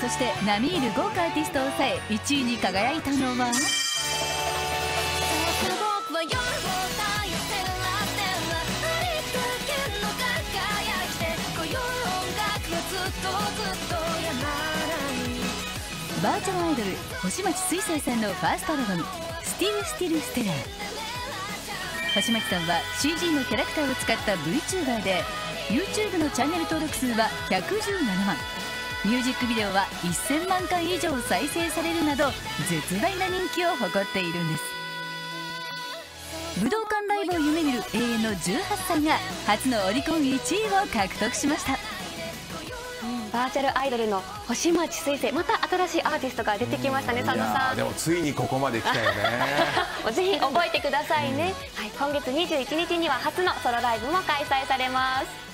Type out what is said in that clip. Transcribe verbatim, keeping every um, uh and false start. そして並みいる豪華アーティストを抑えいちいに輝いたのはバーチャルアイドル星街すいせいさんのファーストアルバム「スティルスティルステラー」。星街さんは シージー のキャラクターを使った ブイチューバー で ユーチューブ のチャンネル登録数はひゃくじゅうななまん、ミュージックビデオはせんまんかい以上再生されるなど絶大な人気を誇っているんです。武道館ライブを夢見る永遠のじゅうはっさいが初のオリコンいちいを獲得しました。バーチャルアイドルの星街すいせい、また新しいアーティストが出てきましたね、佐野さん。でもついにここまで来たよねぜひ覚えてくださいね、はい、今月にじゅういちにちには初のソロライブも開催されます。